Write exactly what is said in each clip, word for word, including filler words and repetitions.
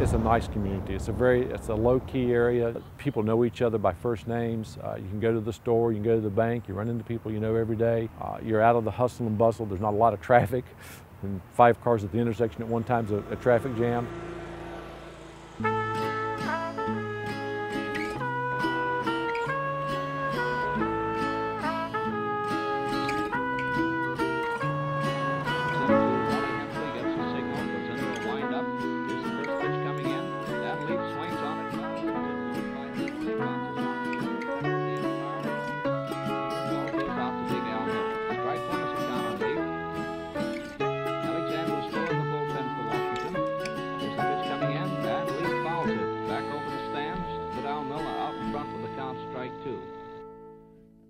It's a nice community. It's a very, it's a low-key area. People know each other by first names. Uh, you can go to the store, you can go to the bank, you run into people you know every day. Uh, you're out of the hustle and bustle. There's not a lot of traffic. And five cars at the intersection at one time is a, a traffic jam.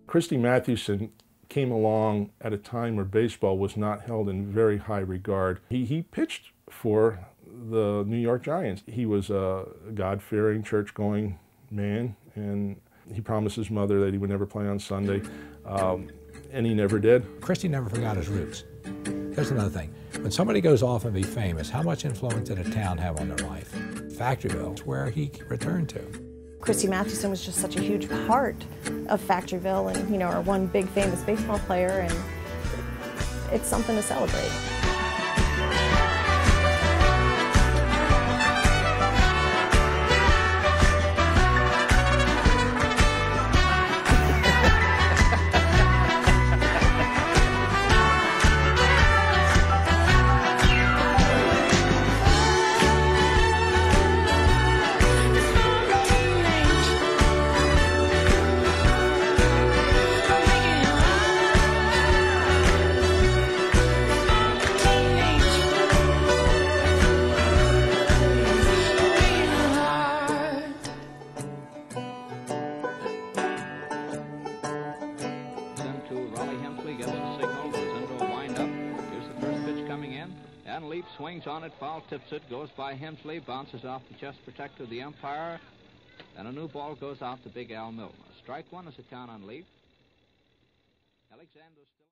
Christy Mathewson came along at a time where baseball was not held in very high regard. He, he pitched for the New York Giants. He was a God-fearing, church-going man, and he promised his mother that he would never play on Sunday, um, and he never did. Christy never forgot his roots. Here's another thing. When somebody goes off and be famous, how much influence did a town have on their life? Factoryville is where he returned to. Christy Mathewson was just such a huge part of Factoryville and, you know, our one big famous baseball player, and it's something to celebrate. Swings on it, foul tips it, goes by Hemsley, bounces off the chest protector of the umpire, and a new ball goes out to Big Al Milma. Strike one is a count on Leaf. Alexander still...